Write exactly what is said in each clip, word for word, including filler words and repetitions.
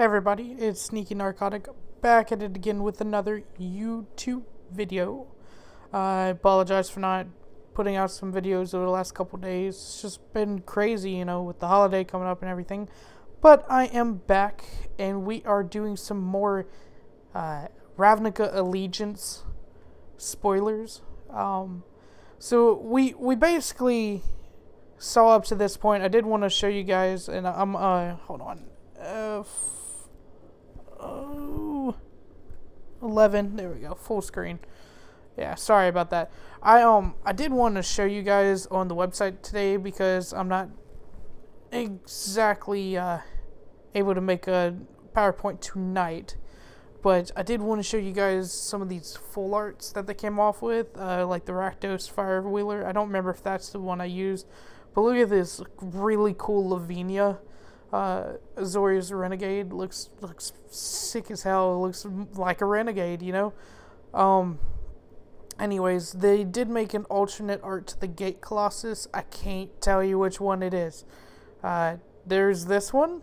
Hey everybody, it's Sneaky Narcotic, back at it again with another YouTube video. Uh, I apologize for not putting out some videos over the last couple days. It's just been crazy, you know, with the holiday coming up and everything. But I am back, and we are doing some more uh, Ravnica Allegiance spoilers. Um, so we we basically saw up to this point. I did want to show you guys, and I'm, uh, hold on. Uh, oh, eleven, there we go, full screen. Yeah, sorry about that. I um I did want to show you guys on the website today because I'm not exactly uh, able to make a PowerPoint tonight, but I did want to show you guys some of these full arts that they came off with, uh, like the Rakdos Fire Wheeler. I don't remember if that's the one I used, but look at this really cool Lavinia. Uh, Azorius Renegade looks looks sick as hell. It looks like a renegade, you know. Um, anyways, they did make an alternate art to the Gate Colossus. I can't tell you which one it is. Uh, there's this one,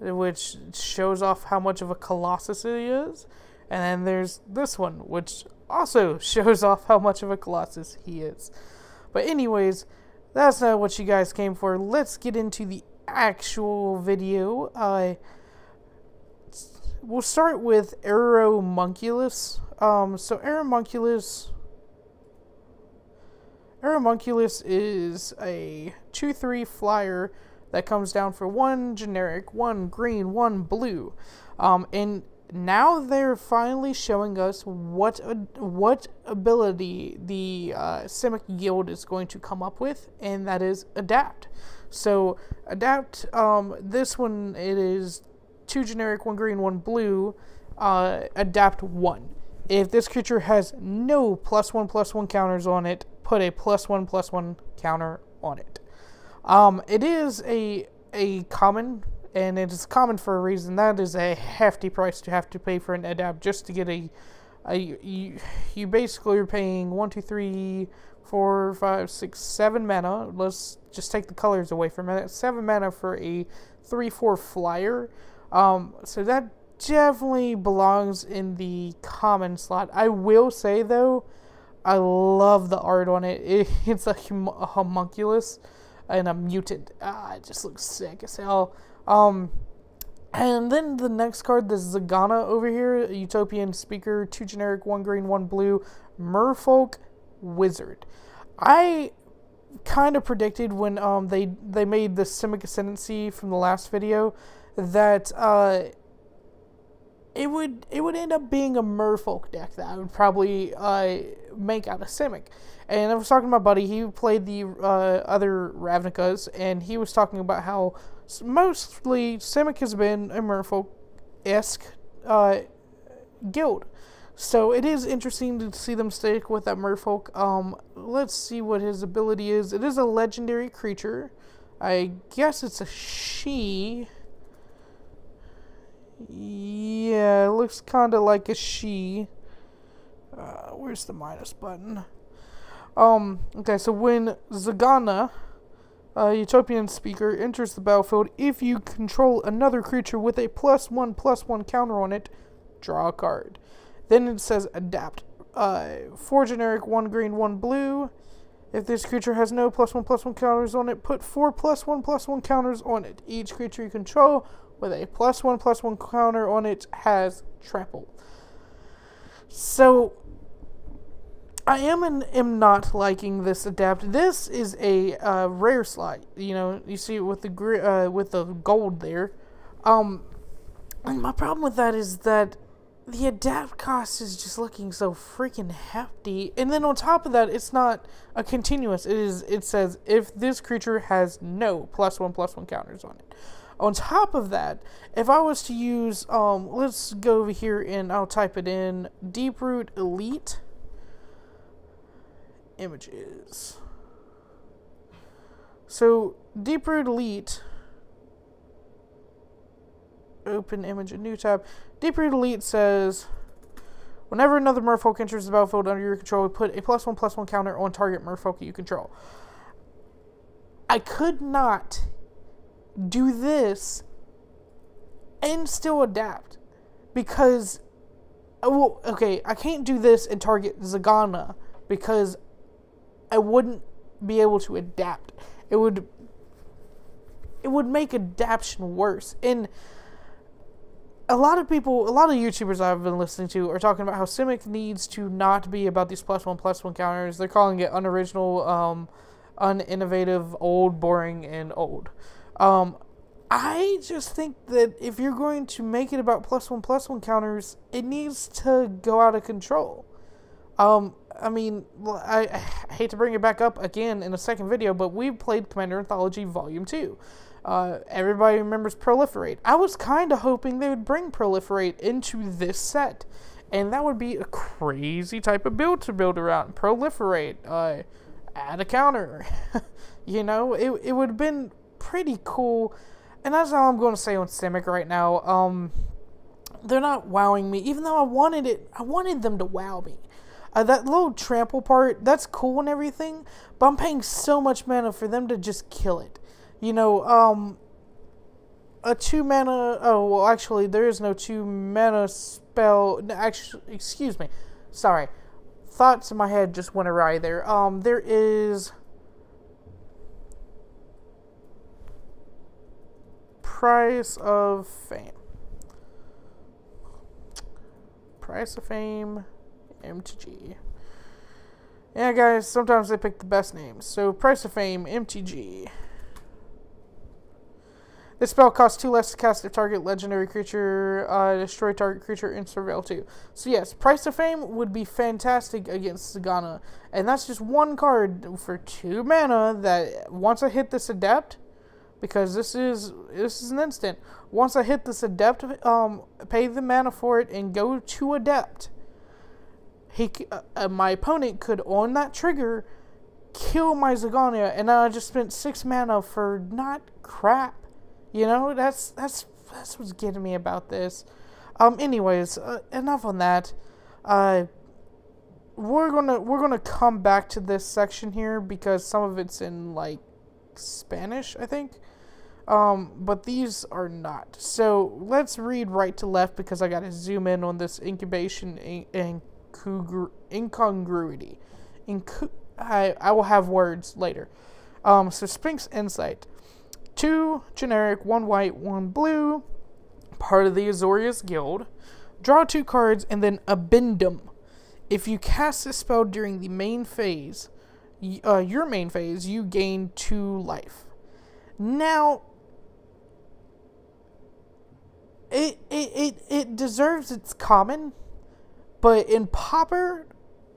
which shows off how much of a colossus it is, and then there's this one, which also shows off how much of a colossus he is. But anyways, that's not what you guys came for. Let's get into the actual video. Uh, we'll start with Aeromunculus. Um, so Aeromunculus, Aeromunculus is a two three flyer that comes down for one generic, one green, one blue. Um, and now they're finally showing us what uh, what ability the uh, Simic Guild is going to come up with, and that is Adapt. So Adapt, um, this one, it is two generic, one green, one blue, uh, Adapt one. If this creature has no plus one, plus one counters on it, put a plus one, plus one counter on it. Um, it is a, a common, and it is common for a reason. That is a hefty price to have to pay for an Adapt just to get a, a you, you basically are paying one, two, three, four, five, six, seven mana. Let's just take the colors away for a minute. Seven mana for a three, four flyer. Um, so that definitely belongs in the common slot. I will say though, I love the art on it. it it's a, hum a homunculus and a mutant. Ah, it just looks sick as hell. Um, and then the next card, this Zagana over here, Utopian Speaker, two generic, one green, one blue, Merfolk Wizard. I kind of predicted when um, they, they made the Simic Ascendancy from the last video that uh, it would it would end up being a Merfolk deck that I would probably uh, make out of Simic. And I was talking to my buddy, he played the uh, other Ravnicas, and he was talking about how mostly Simic has been a Merfolk-esque uh, guild. So it is interesting to see them stick with that Merfolk. Um, let's see what his ability is. It is a legendary creature. I guess it's a she. Yeah, it looks kind of like a she. Uh, where's the minus button? Um, okay, so when Zagana, uh, Utopian Speaker, enters the battlefield, if you control another creature with a plus one, plus one counter on it, draw a card. Then it says Adapt. Uh, four generic, one green, one blue. If this creature has no plus one, plus one counters on it, put four plus one, plus one counters on it. Each creature you control with a plus one, plus one counter on it has trample. So, I am and am not liking this Adapt. This is a uh, rare slot. You know, you see it with the gr uh, with the gold there. Um, and my problem with that is that the Adapt cost is just looking so freaking hefty. And then on top of that, it's not a continuous. It is. It says, if this creature has no plus one, plus one counters on it. On top of that, if I was to use, um, let's go over here and I'll type it in, Deeproot Elite Images. So, Deeproot Elite, open image, a new tab. Deeproot Elite says, whenever another Merfolk enters the battlefield under your control, put a plus one, plus one counter on target Merfolk you control. I could not do this and still adapt. Because, well, okay, I can't do this and target Zagana because I wouldn't be able to adapt. It would, it would make adaption worse. And a lot of people, a lot of YouTubers I've been listening to are talking about how Simic needs to not be about these plus one, plus one counters. They're calling it unoriginal, um, uninnovative, old, boring, and old. Um, I just think that if you're going to make it about plus one, plus one counters, it needs to go out of control. Um, I mean, I, I hate to bring it back up again in a second video, but we played Commander Anthology Volume two. Uh, everybody remembers Proliferate. I was kind of hoping they would bring Proliferate into this set, and that would be a crazy type of build to build around. Proliferate, uh, add a counter. You know, it, it would have been pretty cool, and that's all I'm going to say on Simic right now. Um, they're not wowing me, even though I wanted it, I wanted them to wow me. Uh, that little trample part, that's cool and everything, but I'm paying so much mana for them to just kill it. You know, um, a two mana, oh, well, actually, there is no two mana spell, no, actually, excuse me, sorry, thoughts in my head just went awry there, um, there is Price of Fame, Price of Fame, M T G, yeah, guys, sometimes they pick the best names, so Price of Fame, M T G. This spell costs two less to cast a target legendary creature, uh, destroy target creature, and surveil two. So yes, Price of Fame would be fantastic against Zagana. And that's just one card for two mana that once I hit this Adept, because this is this is an instant, once I hit this Adept, um, pay the mana for it and go to Adept, he, uh, my opponent could, on that trigger, kill my Zagana, and I just spent six mana for not crap. You know, that's that's that's what's getting me about this. Um. Anyways, uh, enough on that. Uh, we're gonna we're gonna come back to this section here because some of it's in like Spanish, I think. Um. But these are not. So let's read right to left because I gotta zoom in on this incubation in, in, incongru incongruity. Inco I I will have words later. Um. So Sphinx's Insight. Two generic, one white, one blue, part of the Azorius Guild. Draw two cards and then Abendum. If you cast this spell during the main phase, uh, your main phase, you gain two life. Now, it, it, it, it deserves its common, but in Pauper,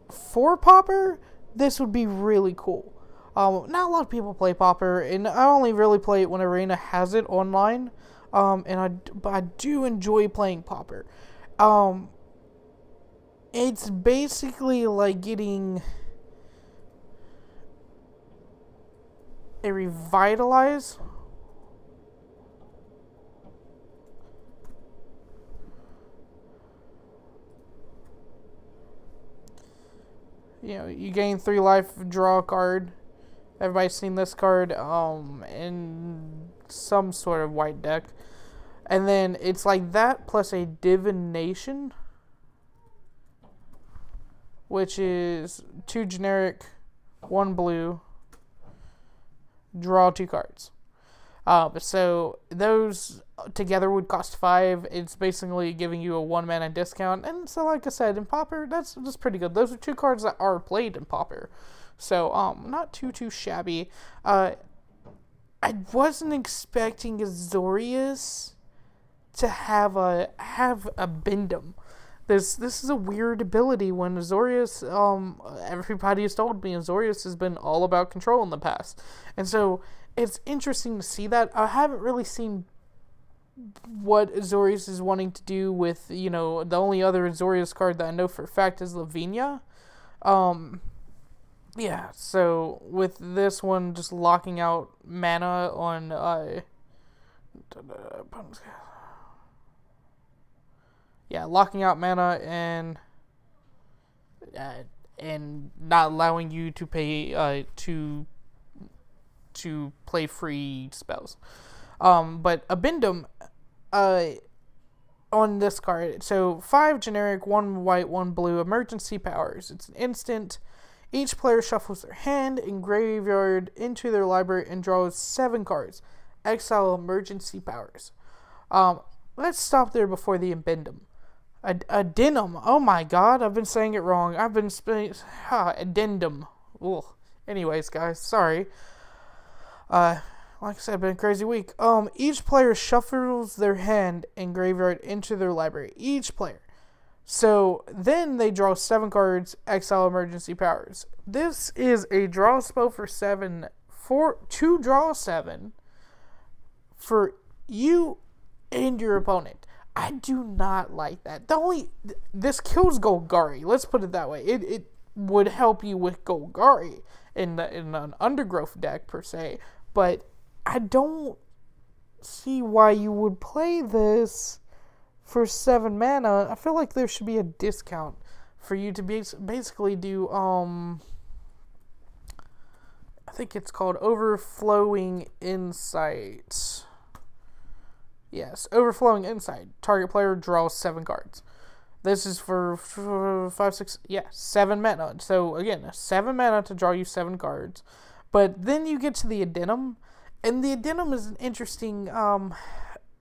for Pauper, this would be really cool. Um, not a lot of people play Pauper, and I only really play it when Arena has it online, um, and I, but I do enjoy playing Pauper. Um, it's basically like getting a Revitalize, you know, you gain three life, draw a card. Everybody's seen this card um, in some sort of white deck. And then it's like that plus a Divination, which is two generic, one blue, draw two cards. Uh, so those together would cost five. It's basically giving you a one mana discount. And so like I said, in Pauper, that's, that's pretty good. Those are two cards that are played in Pauper. So, um, not too, too shabby. Uh, I wasn't expecting Azorius to have a, have Abendum. This, this is a weird ability when Azorius, um, everybody has told me Azorius has been all about control in the past. And so, it's interesting to see that. I haven't really seen what Azorius is wanting to do with, you know, the only other Azorius card that I know for a fact is Lavinia. Um... Yeah, so with this one just locking out mana on uh yeah, locking out mana and uh, and not allowing you to pay uh to to play free spells. Um but Abendum, uh on this card. So five generic, one white, one blue, Emergency Powers. It's an instant. Each player shuffles their hand and graveyard into their library and draws seven cards. Exile Emergency Powers. Um, let's stop there before the addendum. Ad addendum. Oh my god, I've been saying it wrong. I've been saying... Ah, addendum. Ugh. Anyways, guys, sorry. Uh... Like I said, been a crazy week. Um, each player shuffles their hand and graveyard into their library. Each player. So then they draw seven cards, exile Emergency Powers. This is a draw spell for seven, for two draw seven for you and your opponent. I do not like that. The only this kills Golgari. Let's put it that way. It it would help you with Golgari in the in an undergrowth deck per se, but I don't see why you would play this for seven mana. I feel like there should be a discount for you to be basically do, um, I think it's called Overflowing Insight. Yes, Overflowing Insight. Target player draws seven cards. This is for five, six, yeah, seven mana. So, again, seven mana to draw you seven cards. But then you get to the addendum. And the addendum is an interesting, um,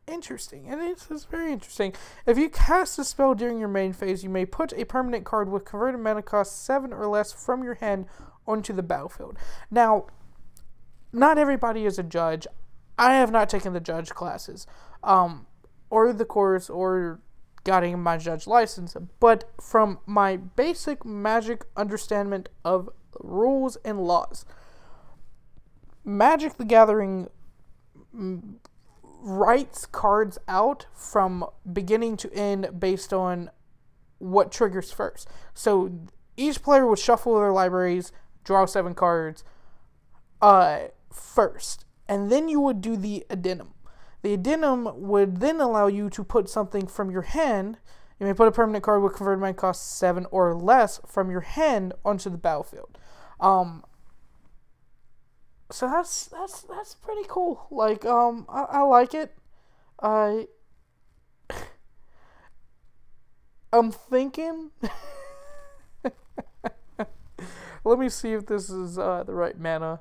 interesting, and it's, it's very interesting. If you cast a spell during your main phase, you may put a permanent card with converted mana cost seven or less from your hand onto the battlefield. Now, not everybody is a judge. I have not taken the judge classes, um, or the course, or gotten my judge license. But from my basic Magic understanding of rules and laws, Magic the Gathering writes cards out from beginning to end based on what triggers first. So each player would shuffle their libraries, draw seven cards uh, first, and then you would do the addendum. The addendum would then allow you to put something from your hand. You may put a permanent card with converted mana cost seven or less from your hand onto the battlefield. Um... So that's that's that's pretty cool. Like um, I, I like it. I I'm thinking. Let me see if this is uh, the right mana.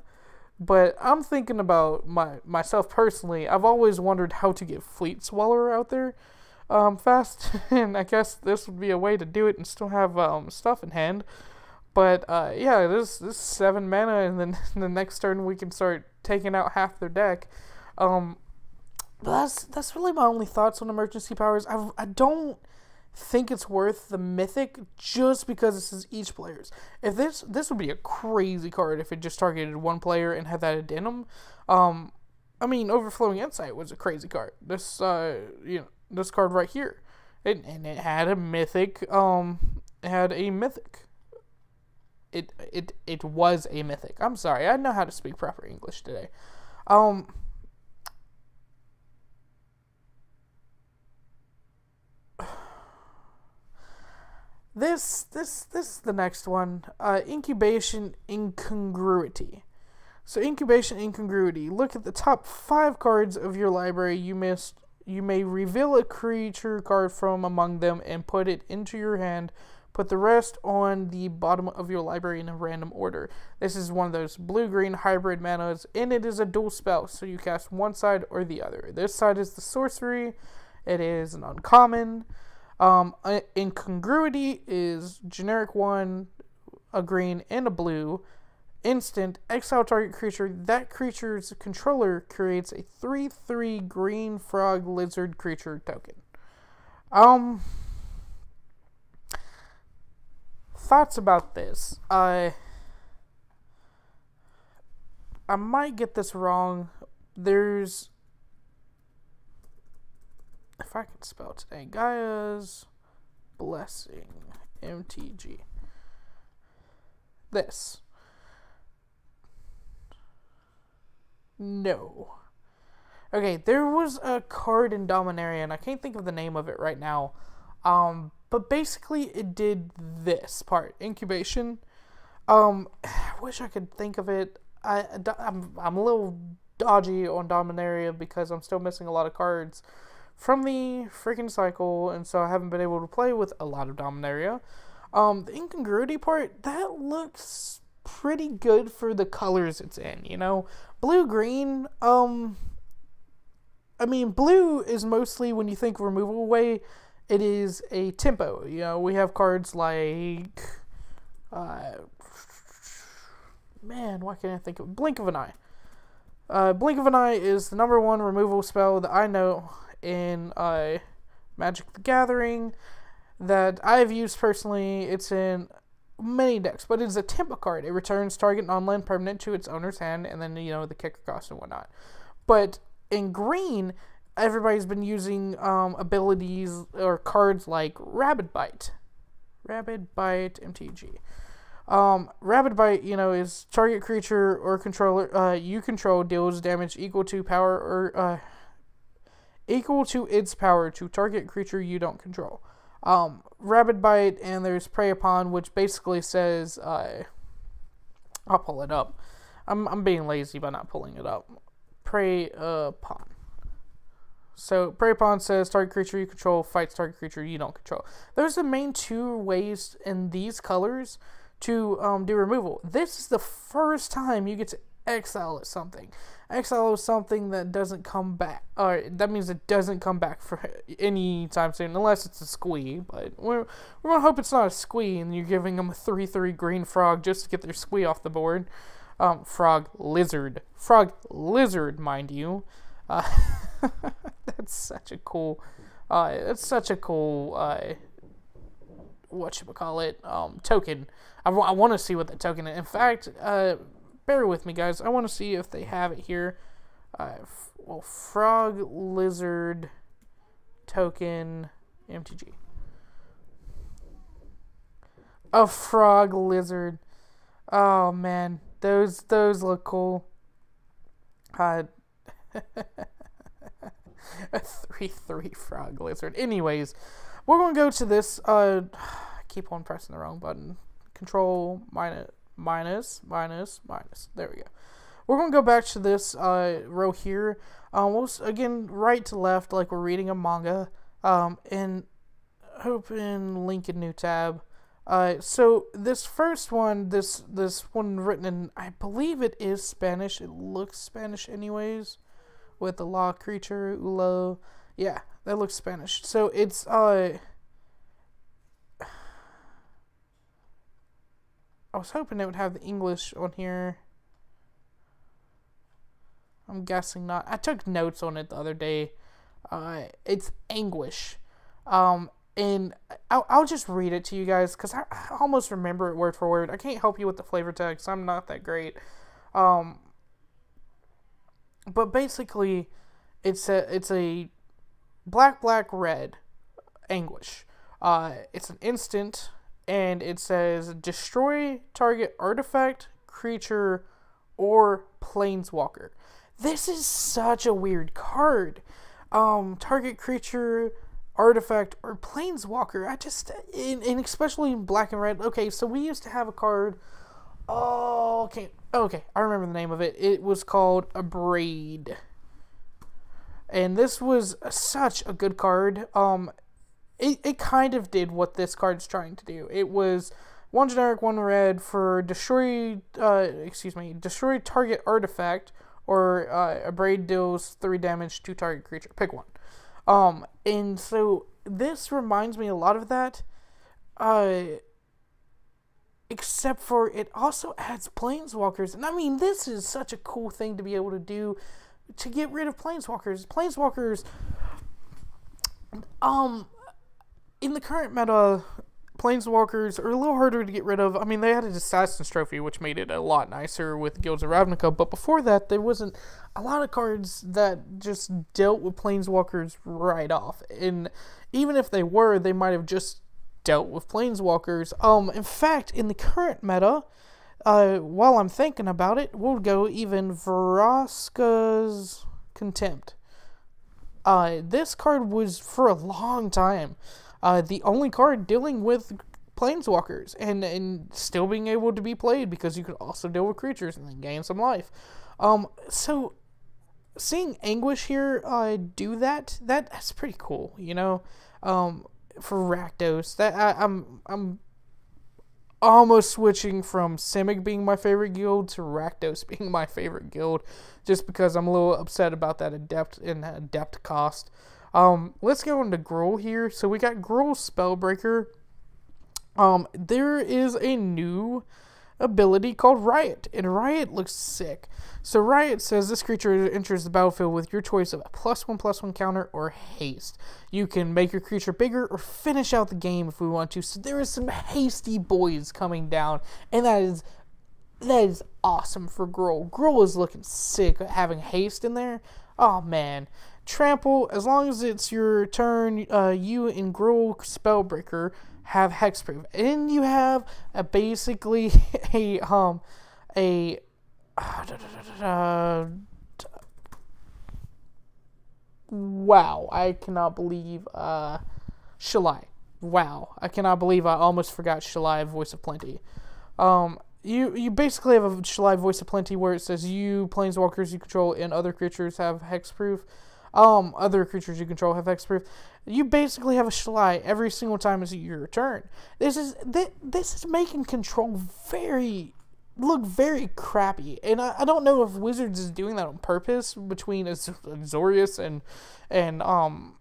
But I'm thinking about my myself personally. I've always wondered how to get Fleet Swallower out there, um, fast, and I guess this would be a way to do it and still have um stuff in hand. But, uh, yeah, this, this is seven mana, and then the next turn we can start taking out half their deck. Um, but that's, that's really my only thoughts on Emergency Powers. I, I don't think it's worth the Mythic just because this is each player's. If this, this would be a crazy card if it just targeted one player and had that addendum. Um, I mean, Overflowing Insight was a crazy card. This, uh, you know, this card right here. It, and it had a Mythic, um, it had a Mythic. It, it it was a Mythic. I'm sorry. I know how to speak proper English today. Um, this this this is the next one. Uh, Incubation Incongruity. So Incubation Incongruity. Look at the top five cards of your library. You missed. You may reveal a creature card from among them and put it into your hand. Put the rest on the bottom of your library in a random order. This is one of those blue-green hybrid manas, and it is a dual spell, so you cast one side or the other. This side is the sorcery. It is an uncommon. Um, incongruity is generic one, a green, and a blue. Instant, exile target creature. That creature's controller creates a three three green frog lizard creature token. Um... Thoughts about this? I uh, I might get this wrong. There's, if I can spell today, Gaia's Blessing, M T G. This. No. Okay, there was a card in Dominaria, and I can't think of the name of it right now. Um. But basically, it did this part. Incubation. Um, I wish I could think of it. I, I'm, I'm a little dodgy on Dominaria because I'm still missing a lot of cards from the freaking cycle, and so I haven't been able to play with a lot of Dominaria. Um, the incongruity part, that looks pretty good for the colors it's in, you know? Blue-green, um... I mean, blue is mostly, when you think removal way, it is a tempo. You know, we have cards like... Uh, man, why can't I think of... Blink of an Eye. Uh, Blink of an Eye is the number one removal spell that I know in uh, Magic the Gathering that I've used personally. It's in many decks, but it's a tempo card. It returns target non-land permanent to its owner's hand, and then, you know, the kicker cost and whatnot. But in green, everybody's been using um, abilities or cards like Rabid Bite. Rabid Bite M T G. Um, Rabid Bite, you know, is target creature or controller uh, you control deals damage equal to power or uh, equal to its power to target creature you don't control. Um, Rabid Bite, and there's Prey Upon, which basically says, uh, I'll pull it up. I'm, I'm being lazy by not pulling it up. Prey Upon. So, Prey Upon says target creature you control fights target creature you don't control. Those are the main two ways in these colors to um, do removal. This is the first time you get to exile something. Exile is something that doesn't come back. Uh, that means it doesn't come back for any time soon, unless it's a Squee. But we're, we're going to hope it's not a Squee, and you're giving them a three three green frog just to get their Squee off the board. Um, frog lizard. Frog lizard, mind you. Uh, that's such a cool... Uh, that's such a cool... Uh, whatchamacallit, um, token. I, I want to see what that token is. In fact, uh... bear with me, guys. I want to see if they have it here. Uh, f well, Frog Lizard Token M T G. A Frog Lizard. Oh, man. Those those look cool. Uh, a three three Frog Lizard. Anyways, we're going to go to this. Uh, I keep on pressing the wrong button. Control minus... Minus, minus, minus. There we go. We're going to go back to this uh, row here. Um, we'll, again, right to left, like we're reading a manga. Um, and open link in new tab. Uh, so this first one, this this one written in, I believe it is Spanish. It looks Spanish anyways. With the law creature, ulo. Yeah, that looks Spanish. So it's... Uh, I was hoping it would have the English on here. I'm guessing not. I took notes on it the other day. Uh, it's Anguish. Um, and I'll, I'll just read it to you guys because I, I almost remember it word for word. I can't help you with the flavor text. I'm not that great. Um, but basically, it's a, it's a black, black, red Anguish. Uh, it's an instant... And it says, destroy target artifact, creature, or planeswalker. This is such a weird card. Um, target creature, artifact, or planeswalker. I just, in, in especially in black and red. Okay, so we used to have a card. Oh, okay. Okay, I remember the name of it. It was called Abrade. And this was such a good card. Um... It, it kind of did what this card's trying to do. It was one generic, one red for destroy, uh, excuse me, destroy target artifact, or uh, Abrade deals three damage to target creature. Pick one. Um, and so this reminds me a lot of that, uh, except for it also adds planeswalkers. And I mean, this is such a cool thing to be able to do to get rid of planeswalkers. Planeswalkers, um... in the current meta, planeswalkers are a little harder to get rid of. I mean, they had an Assassin's Trophy, which made it a lot nicer with Guilds of Ravnica, but before that, there wasn't a lot of cards that just dealt with planeswalkers right off. And even if they were, they might have just dealt with planeswalkers. Um, in fact, in the current meta, uh, while I'm thinking about it, we'll go even Vraska's Contempt. Uh, this card was, for a long time, Uh, the only card dealing with planeswalkers and, and still being able to be played because you could also deal with creatures and then gain some life. Um, so seeing Anguish here uh, do that, that that's pretty cool, you know, um, for Rakdos. That I, I'm I'm almost switching from Simic being my favorite guild to Rakdos being my favorite guild, just because I'm a little upset about that adept and adept cost. Um, let's go into Gruul here. So we got Gruul Spellbreaker. Um, there is a new ability called Riot, and Riot looks sick. So Riot says this creature enters the battlefield with your choice of a plus one plus one counter or haste. You can make your creature bigger or finish out the game if we want to. So there is some hasty boys coming down, and that is that is awesome for Gruul. Gruul is looking sick having haste in there. Oh man. Trample, as long as it's your turn, uh, you and Gruul Spellbreaker have hexproof, and you have a basically a um a uh, da, da, da, da, da, wow, I cannot believe uh Shalai. Wow, I cannot believe I almost forgot Shalai, Voice of Plenty. Um, you you basically have a Shalai, Voice of Plenty where it says you planeswalkers you control and other creatures have hexproof. Um, other creatures you control have hexproof. You basically have a Shalai every single time it's your turn. This is th this is making control very look very crappy, and I, I don't know if Wizards is doing that on purpose between Az Azorius and and um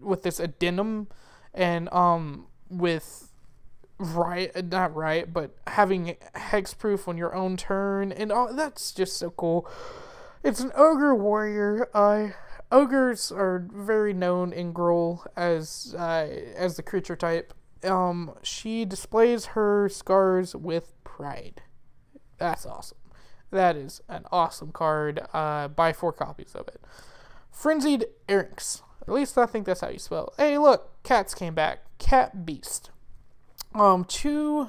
with this addendum and um with Riot, not Riot, but having hexproof on your own turn, and all that's just so cool. It's an ogre warrior. I. Uh, Ogres are very known in Gruul as uh, as the creature type. Um, she displays her scars with pride. That's awesome. That is an awesome card. Uh, buy four copies of it. Frenzied Erinx. At least I think that's how you spell it. Hey, look, cats came back. Cat beast. Um, two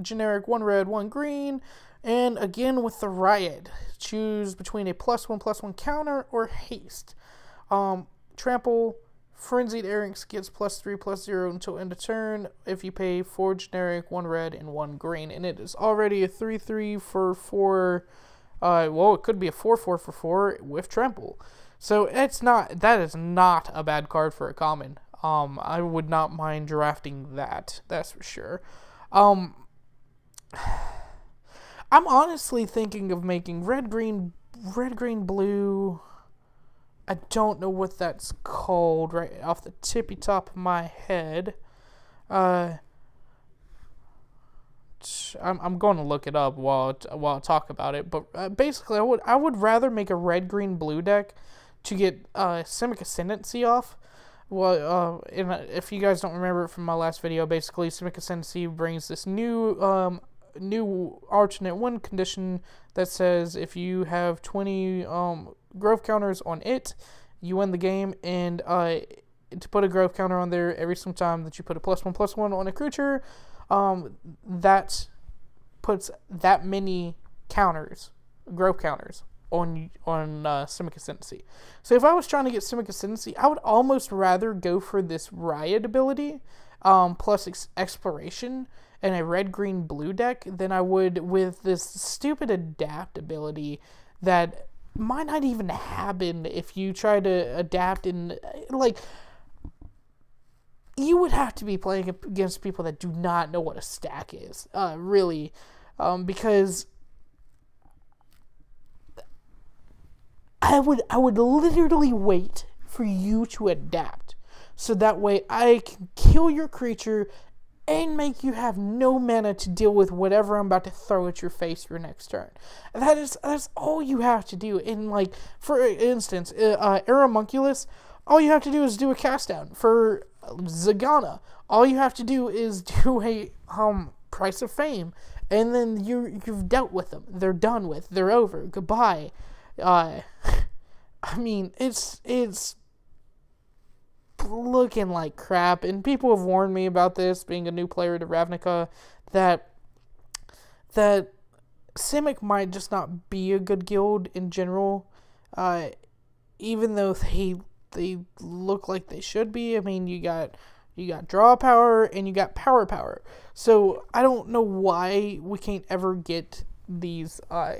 generic, one red, one green. And again with the Riot, choose between a plus one plus one counter or haste. Um, trample, Frenzied Erinx gets plus three plus zero until end of turn if you pay four generic, one red, and one green. And it is already a three three for four. Uh, well, it could be a four four for four with trample. So it's not that is not a bad card for a common. Um, I would not mind drafting that. That's for sure. Um. I'm honestly thinking of making red, green, red, green, blue. I don't know what that's called right off the tippy top of my head. Uh, I'm I'm going to look it up while while I talk about it. But uh, basically, I would I would rather make a red, green, blue deck to get uh, Simic Ascendancy off. Well, uh, and if you guys don't remember from my last video, basically Simic Ascendancy brings this new um. new alternate one condition that says if you have twenty um, growth counters on it, you win the game. And uh, to put a growth counter on there every single time that you put a plus one plus one on a creature, um, that puts that many counters, growth counters, on on uh, Simic Ascendancy. So if I was trying to get Simic Ascendancy, I would almost rather go for this Riot ability um, plus ex exploration in a red, green, blue deck than I would with this stupid adaptability that might not even happen if you try to adapt. And like, you would have to be playing against people that do not know what a stack is, uh, really, um, because I would I would literally wait for you to adapt, so that way I can kill your creature and make you have no mana to deal with whatever I'm about to throw at your face your next turn. That is that's all you have to do. And like, for instance, uh, Aeromunculus, all you have to do is do a cast down. For Zagana, all you have to do is do a um Price of Fame, and then you you've dealt with them. They're done with. They're over. Goodbye. Uh, I mean, it's it's. looking like crap, and people have warned me about this, being a new player to Ravnica, that that Simic might just not be a good guild in general, uh, even though they they look like they should be. I mean, you got you got draw power and you got power power. So I don't know why we can't ever get these uh,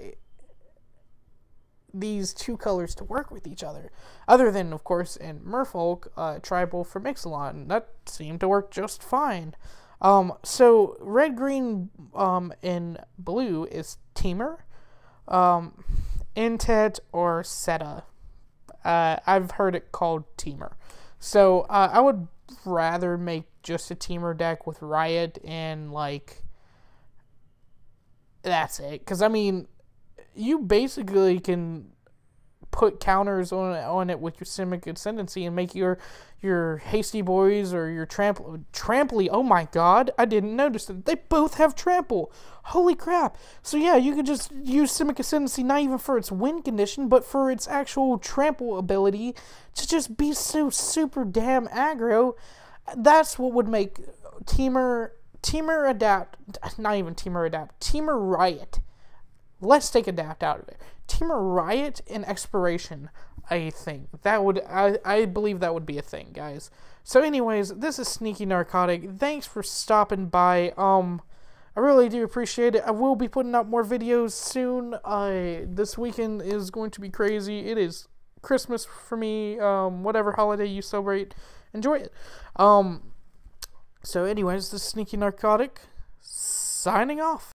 these two colors to work with each other, other than, of course, in Merfolk, uh, Tribal for Mixalot, and that seemed to work just fine. Um, so, red, green, um, and blue is Temur, um, Intet, or Seta. Uh, I've heard it called Temur. So, uh, I would rather make just a Temur deck with Riot and, like, that's it. Because, I mean, you basically can put counters on on it with your Simic Ascendancy and make your your Hasty Boys or your Trample. Trample, oh my god, I didn't notice that. They both have Trample. Holy crap. So yeah, you could just use Simic Ascendancy not even for its win condition, but for its actual Trample ability to just be so super damn aggro. That's what would make Temur, Temur Adapt, not even Temur Adapt, Temur Riot. Let's take Adapt out of it. Temur Riot and Expiration, I think. That would, I, I believe that would be a thing, guys. So anyways, this is Sneaky Narcotic. Thanks for stopping by. Um, I really do appreciate it. I will be putting out more videos soon. I, this weekend is going to be crazy. It is Christmas for me. Um, whatever holiday you celebrate, enjoy it. Um, so anyways, this is Sneaky Narcotic, signing off.